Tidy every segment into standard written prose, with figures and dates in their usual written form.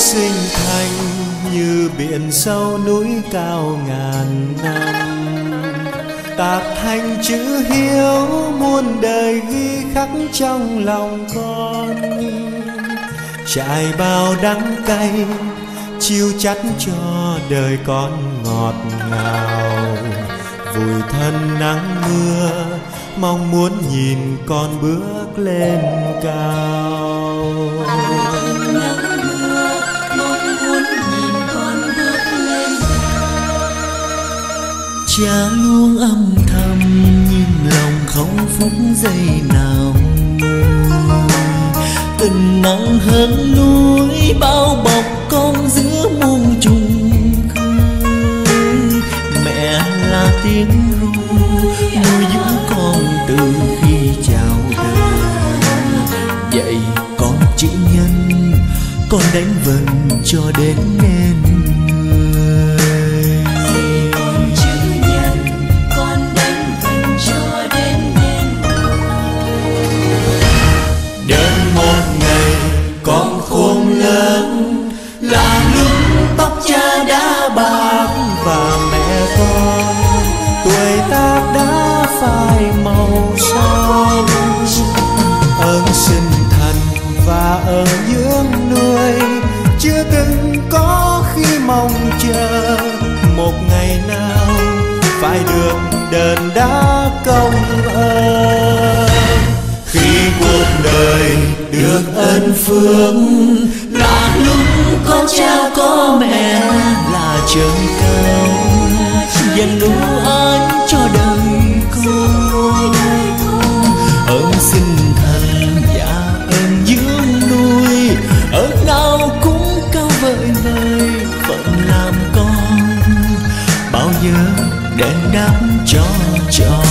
sinh thành như biển sâu núi cao ngàn năm. Tạc thành chữ hiếu muôn đời ghi khắc trong lòng con, trải bao đắng cay chiêu chắt cho đời con ngọt ngào. Vùi thân nắng mưa mong muốn nhìn con bước lên cao. Cha luôn âm thầm nhưng lòng không phút giây nào. Tình nắng hơn núi bao bọc con giữa muôn trùng khơi. Mẹ là tiếng ru nuôi dưỡng con từ khi chào đời. Dạy con chữ nhân, con đánh vần cho đến nên. Ở dưỡng nuôi chưa từng có khi mong chờ một ngày nào phải được đền đáp công ơn. Khi cuộc đời được ơn phước là lúc có cha có mẹ là trời cao dành đủ ơn cho đời con. Ơn sinh thành và ơn dưỡng ở đâu cũng cao vời vời vẫn làm con bao giờ đền đáp cho tròn.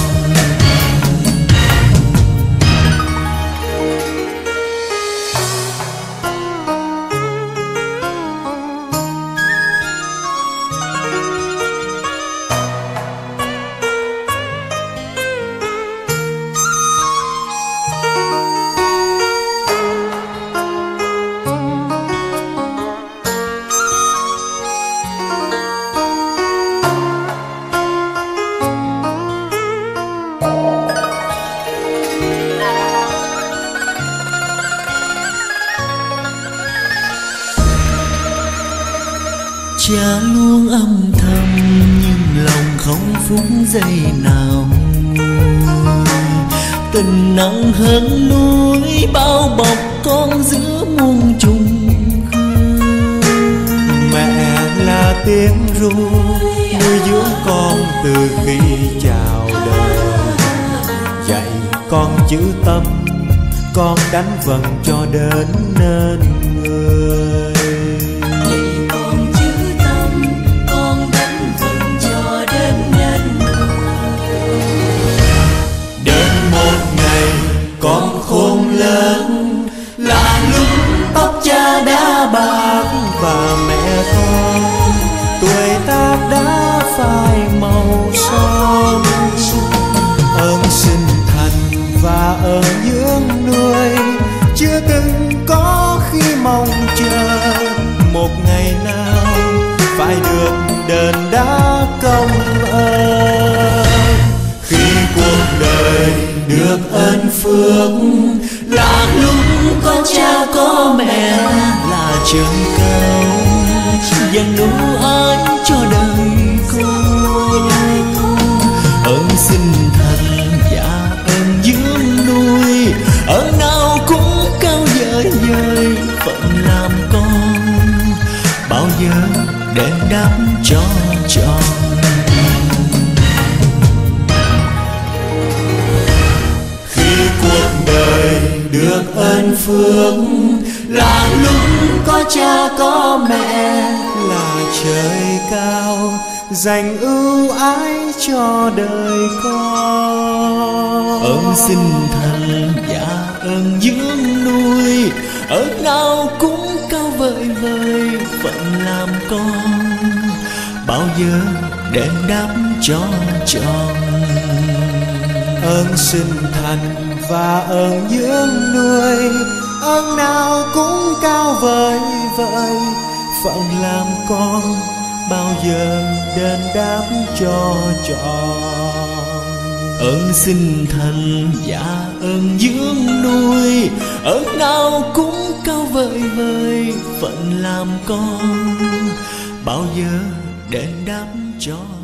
Cha luôn âm thầm nhưng lòng không phút giây nào. Tình nắng hơn núi bao bọc con giữa muôn trùng khơi. Mẹ là tiếng ru nuôi dưỡng con từ khi chào đời. Dạy con chữ tâm, con đánh vần cho đến nên người. Ở dưỡng nuôi chưa từng có khi mong chờ một ngày nào phải được đền đáp công ơn. Khi cuộc đời được ơn phước là lúc có cha có mẹ là trời cao dành đủ ơn cho đời con. Ơn sinh thành và ơn dưỡng ở nào cũng cao vời vời phận làm con bao giờ đền đáp cho tròn. Khi cuộc đời được ơn phước là lúc có cha có mẹ là trời cao dành ưu ái cho đời con. Ơn sinh thành và ơn dưỡng nuôi ở nào cũng cao vời vời phận làm con bao giờ đền đáp cho tròn. Ơn sinh thành và ơn dưỡng nuôi ơn nào cũng cao vời vợi, phận làm con bao giờ đền đáp cho trọn. Ơn sinh thành và ơn dưỡng nuôi, ơn nào cũng cao vời vời, phận làm con bao giờ đền đáp cho